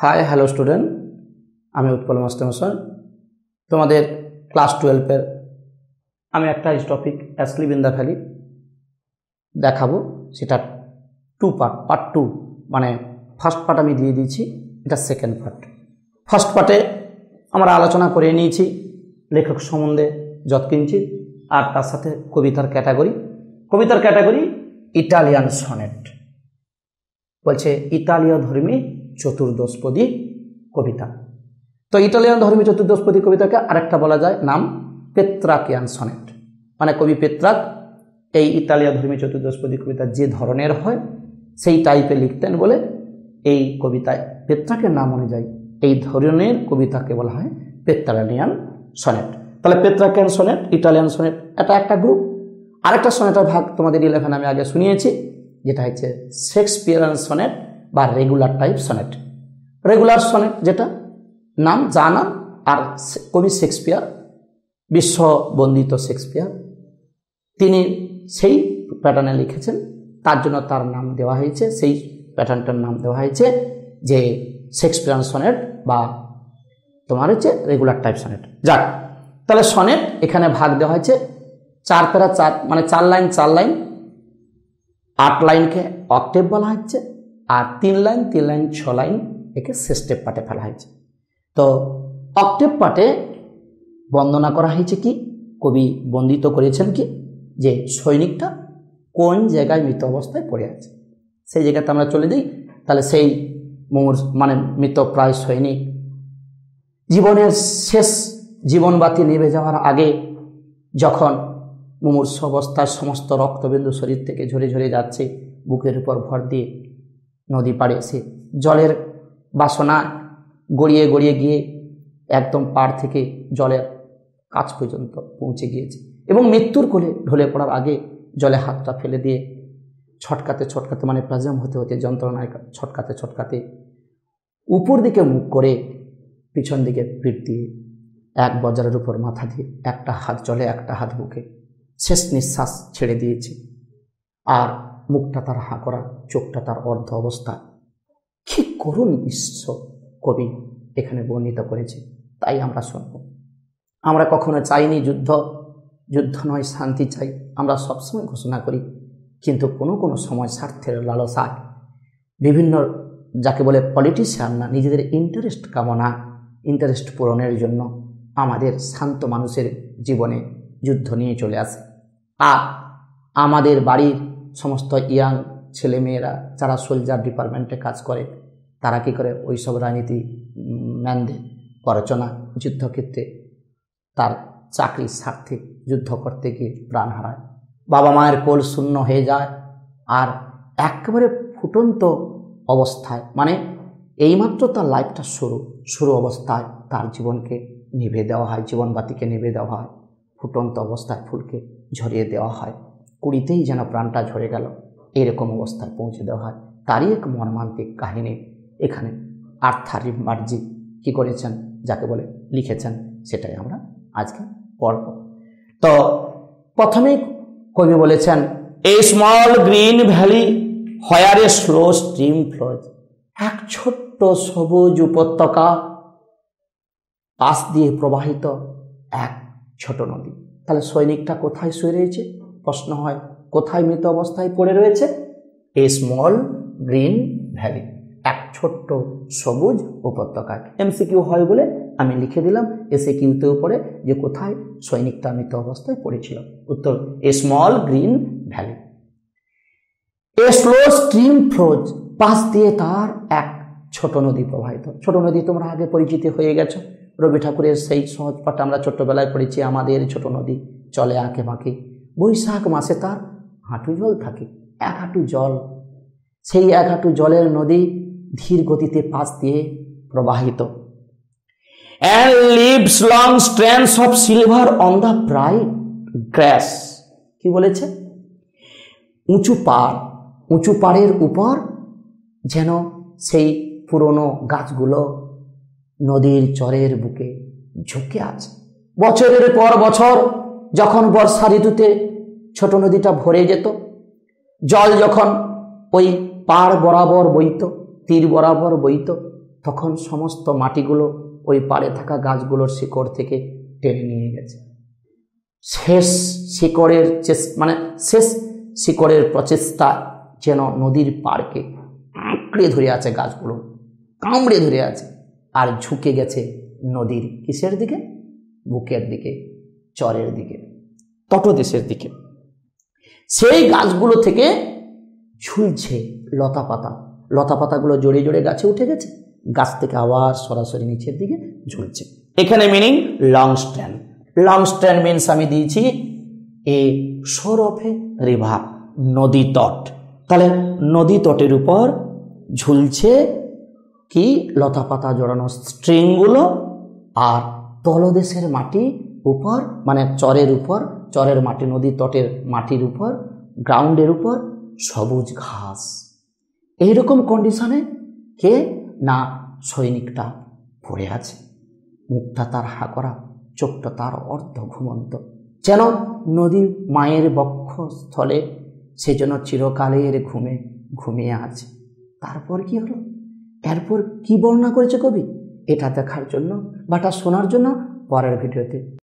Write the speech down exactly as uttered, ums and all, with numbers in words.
हाय hello student आमी उत्पल मास्टारमशाई तोमादेर class twelve एर आमी एकटा topic asleep in the valley देखाबो सेटा टू पार्ट पार्ट टू माने फार्स्ट पार्ट आमी दिए दिएछि एटा सेकेंड पार्ट। फार्स्ट पार्टे आमरा आलोचना करे निएछि लेखक सम्बन्धे यत्किंचित आर तार साथे कवितार कैटागरि कवितार कैटागरि इटालियान सनेट बोलछे इटालिया धर्मी चतुर्दशपदी कविता। तो इटालियन धर्मी चतुर्दशपदी कविता के आरेकटा बोला जाए नाम पेत्राकियान सनेट माने कवि पेत्राक एई इटालियन धर्मी चतुर्दशपदी कविता जे धरनेर हय सेई टाइपे लिखतेन बोले एई कविताय पेत्राकेर नाम अनुयायी एई धरनेर कविताके बोला हय पेत्राकियान सनेट। ताहले पेत्राकियान सनेट इटालियन सनेट एटा एकटा ग्रुप। आरेकटा सनेटेर भाग तोमादेर इलेवन आमि आगे शुनिয়েছি যেটা হচ্ছে শেক্সপিয়ারিয়ান সনেট बा regular type sonnet. Regular sonnet जेटा नाम जाना और कवि शेक्सपियर विश्व बंदित तो शेक्सपियर तिनी सेई पैटार्ने लिखेछेन तार जन्य तार नाम देवा हयेछे सेई पैटार्नटार नाम देवा हयेछे जे शेक्सपियरियान सनेट बा तोमार हच्छे रेगुलर टाइप सनेट। जाक ताहले सनेट एखाने भाग देवा हयेछे चार पेरा चार माने चार लाइन चार लाइन आठ लाइन के अक्टेव बला हयेछे আর তিন লাইন তিন লাইন ছয় লাইন একে স্টেপ পাটে ফেলা হয়েছে। তো অক্টেভ পাটে বন্দনা করা হয়েছে কি কবি বন্দিত করেছেন কি যে সৈনিকটা কোন জায়গায় মৃত অবস্থায় পড়ে আছে সেই জায়গাতে আমরা চলে যাই। তাহলে সেই মোর মানে মৃত প্রায় সৈনিক জীবনের শেষ জীবনবাতি নিভে যাওয়ার আগে যখন মুমূর্ষ অবস্থায় সমস্ত রক্তবিন্দু শরীর থেকে ঝরে ঝরে যাচ্ছে বুকের উপর ভর দিয়ে नदी पाड़े से जलर बासना गड़िए गड़िए गए एकदम पाड़ थेके जलर काछ पर्यन्त पहुँचे गए मृत्युर कोले ढले पड़ार आगे जले हाथटा फेले दिए छटकाते छटकाते माने प्लाज्म होते होते जंत्रणा छटकाते छटकाते ऊपर दिके मुख करे पिछन दिके पीठ दिए एक बजारेर ऊपर माथा दिए एकटा हाथ जले एकटा हाथ बुके शेष निश्वास छेड़े दिएछे आर मुखटा तार हाँ करा चोखटा तार अर्ध अवस्था कि करुण दृश्य कवि एखाने वर्णित करेছে তাই আমরা শুনব। আমরা কখনো চাইনি যুদ্ধ যুদ্ধ নয় শান্তি চাই আমরা সব সময় ঘোষণা করি কিন্তু কোনো কোনো সময় স্বার্থের লালসায় বিভিন্ন যাকে বলে পলিটিশিয়ান না নিজেদের ইন্টারেস্ট কামনা ইন্টারেস্ট পূরণের জন্য আমাদের শান্ত মানুষের জীবনে যুদ্ধ নিয়ে চলে আসে আর আমাদের বাড়ির समस्त यांग छेले मेरा जरा सोलजार डिपार्टमेंटे काज करे तारा कि करे ओई सब राजनीति मैंदे परचना युद्ध क्षेत्रे तार चाकरिर स्वार्थे युद्ध करते गए प्राण हाराय बाबा मायेर कोल शून्य हये जाय आर एकेबारे फुटंत अवस्थाय माने एइमात्र तार लाइफटा शुरू शुरू अवस्थाय तार जीवनके निभे देवा हय जीवनबातिके निभे देवा हय फुटंत अवस्थाय फुलके झरिये देवा हय कुड़ीते ही जान प्राणटा झरे गेल ए रकम अवस्थाय पहुँचे देवा हय तारई एक मर्मान्तिक काहिनी एखाने आर्थर मार्जी कि करेछेन जाके बोले लिखेछेन सेटाई आमरा आजके पढ़ब। तो प्रथमेई कवि बोलेछेन a small green valley where slow stream flows एक छोट्टो सबुज उपत्यका पास दिए प्रवाहित एक छोटो नदी। ताहले सैनिकटा कोथाय शुये रयेछे प्रश्न है कोथाय मृत अवस्थाय पड़े रही है स्मल ग्रीन भ्याली एक छोट्ट सबुज उपत्यका एमसीक्यू है बोले आमी लिखे दिलाम एसे किन्तु पड़े जो कोथाय सैनिकटा मृत अवस्थाय पड़ेछिलो उत्तर small green valley. A slow stream flows पास दिए तार एक छोट नदी प्रवाहित छोट नदी तोमरा आगे परिचित हये गेछो रवि ठाकुरेर सेई सहज पाठ आमरा छोटबेलाय पड़ेछि आमादेर छोट नदी चले आँके बाँके बैशाख मासे तार हाँटू जल थाके एक हाँटू जल सेई एक हाँटू जलेर नदी धीर गतिते पास दिए प्रवाहित and leaves long strands of silver on the bright grass कि बोलेछे उँचू पाड़ उँचू पाड़ेर ऊपर जेन सेई पुरोनो गाछगुलो नदीर चरेर बुके झुके आछे बछरेर पर बछर যখন বর্ষা ঋতুতে ছোট নদীটা ভরে যেত জল যখন ওই পাড় বরাবর বইত তীর বরাবর বইত तखन समस्त माटीगुलो ओई पारे थाका गाछगुलोर शिकड़ थेके टेने निये गेछे। शेष शिकड़ेर माने शेष शिकड़ेर प्रचेष्टा जेन नदीर पारके आंकड़े धरे आछे, गाछगुलो कामड़े धरे आछे आर झुके गेछे नदीर किसेर दिके, बुकेर दिके, चरेर दिके, तटदेशेर दिके। सेई गाछगुलो थेके झुलछे लतापाता, लतापातागुलो जड़े जड़े गाचे उठे गेछे, गाছ থেকে আবার সরাসরি নিচের দিকে ঝুলছে। এখানে meaning long strand, long strand means আমি দিয়েছি এ শোর অফ এ রিভার, নদী তট। তাহলে নদী তটের উপর ঝুলছে কি লতাপাতা জড়ানো স্ট্রিংগুলো আর তলদেশের মাটি উপর মানে চরের উপর, চরের মাটি নদী তটের মাটির উপর, গ্রাউন্ডের উপর সবুজ ঘাস। এই রকম কন্ডিশনে কে ना सैनिकटा पड़े आछे, मुखटा तार हाकरा, चोखटा तार अर्ध घुमंत, जेन नदी मायेर बक्षस्थले से जेन चिरकालेर घुमे घुमिये आछे। तारपर कि हलो, एरपर कि वर्णना करेछे कवि, एटा देखार जोन्नो बाटा शोनार जोन्नो परेर भिडियोते